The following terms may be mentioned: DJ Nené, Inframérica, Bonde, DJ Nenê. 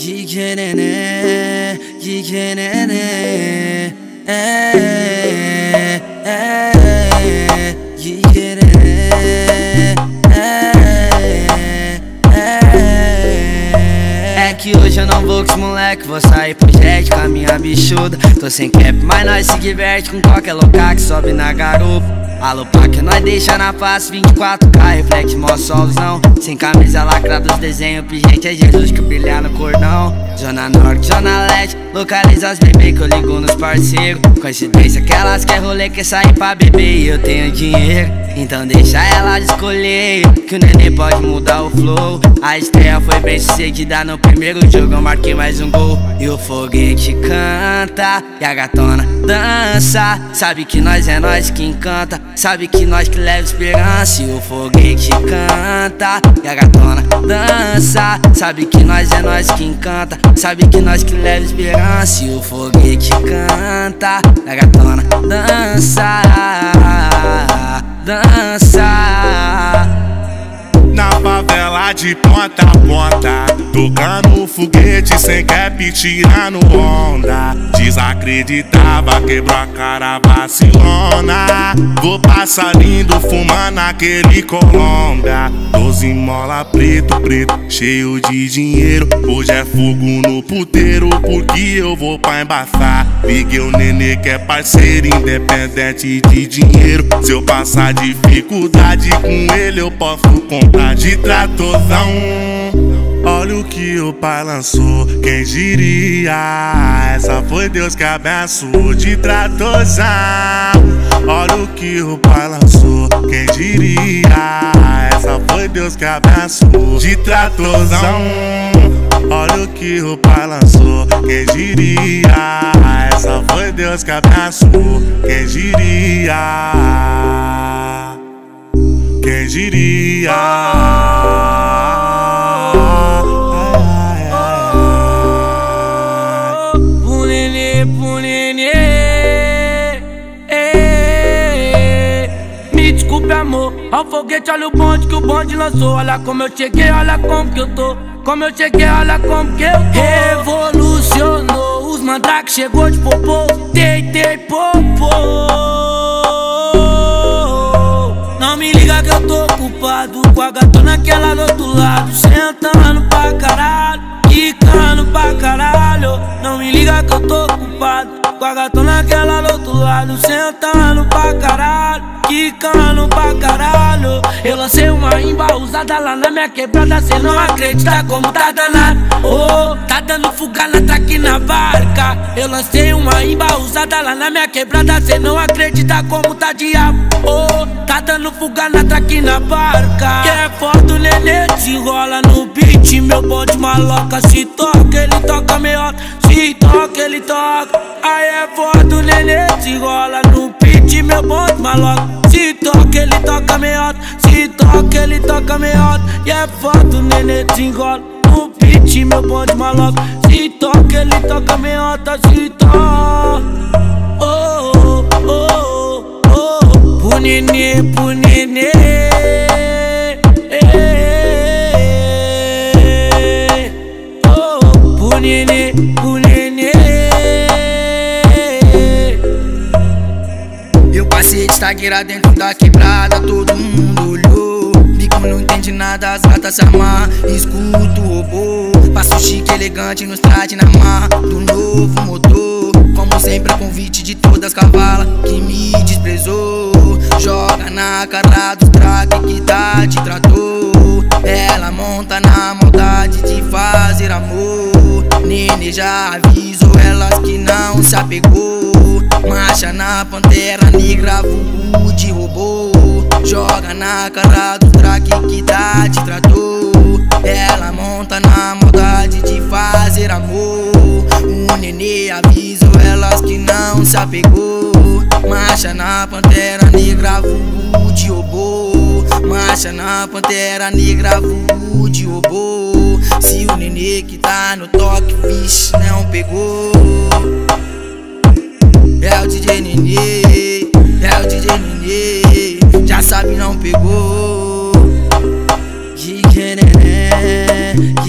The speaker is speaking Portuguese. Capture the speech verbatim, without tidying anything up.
D J Nené, D J Nené, é, é, é, D J Nené, é, é, é que hoje eu não vou com os moleque, vou sair pro jet com a minha bichuda. Tô sem cap, mas nós se diverte com qualquer louca que sobe na garupa. Alô, pá, que nós deixa na face, vinte e quatro K, reflete mó solzão. Sem camisa lacrada, os desenhos pingente, é Jesus que brilha no cordão. Zona Norte, Zona Leste, localiza as bebês que eu ligo nos parceiros. Coincidência que elas querem rolê, quer sair pra beber e eu tenho dinheiro. Então deixa elas escolher, que o Nenê pode mudar o flow. A estreia foi bem sucedida, no primeiro jogo eu marquei mais um gol. E o foguete canta, e a gatona dança. Sabe que nós é nós que encanta, sabe que nós que leva esperança. E o foguete canta, e a gatona dança. Sabe que nós é nós que encanta, sabe que nós que leva esperança. E o foguete canta, e a gatona dança, dança. Na favela de ponta a ponta, tocando foguete sem cap, tirando onda. Desacreditava, quebrou a cara, vacilona. Vou passar lindo, fumando aquele Colômbia. Doze mola preto, preto, cheio de dinheiro. Hoje é fogo no puteiro, porque eu vou pra embaçar. Liguei o Nenê que é parceiro, independente de dinheiro. Se eu passar dificuldade com ele, eu posso comprar de tratozão. Olha o que o pai lançou, quem diria? Essa foi Deus que abençoou de tratozão. Olha o que o pai lançou, quem diria? Essa foi Deus que abençoou de tratozão. Olha o que o pai lançou, quem diria? Essa foi Deus que abençoou, quem diria? Quem diria? Pro Nenê, pro Nenê, me desculpe amor, ao foguete olha o bonde que o bonde lançou. Olha como eu cheguei, olha como que eu tô, como eu cheguei, olha como que eu tô. Revolucionou, os mandrake chegou de popô, deitei popô. Que eu tô culpado, com a gatona que ela do outro lado, sentando pra caralho, quicando pra caralho. Não me liga que eu tô culpado, com a gatona que ela do outro lado, sentando pra caralho, quicando pra caralho. Eu lancei uma imba usada lá na minha quebrada, cê não acredita como tá danado. Oh, tá dando fuga na traque na barca. Eu lancei uma imba usada lá na minha quebrada, cê não acredita como tá diabo. Oh, tá dando fuga na traque na barca. Quer foto, Nenê se rola no beat, meu bonde maloca. Se toca, ele toca melhor. Se toca, ele toca. Aí é foto, Nenê se rola no beat, meu bonde maloca. Se toca, ele toca melhor. Se toca, ele toca melhor. E é foto, Nenê se engola no beat, meu bonde maloca. Se toca, ele toca melhor. Se toca. Oh, oh, oh. Pro Nenê, pro Nenê, oh, pro Nenê, pro Nenê. Eu passei de estagueira dentro da quebrada, todo mundo olhou. Bico não entende nada, as gatas se amar, escuto o robô. Passo chique, elegante, nos traje na marra do novo motor. Como sempre, convite de todas cavala que me desprezou. Joga na cara do traque que tá te tratou. Ela monta na maldade de fazer amor. Nenê já avisou elas que não se apegou. Marcha na pantera negra, vulgo de robô. Joga na cara do traque que tá te tratou. Ela monta na maldade de fazer amor. O Nenê avisou elas que não se apegou. Marcha na pantera negra, vulgo de robô. Marcha na pantera negra, vulgo de robô. Se o Nenê que tá no toque, vixe, não pegou. É o D J Nené, é o D J Nené, já sabe não pegou. D J Nené.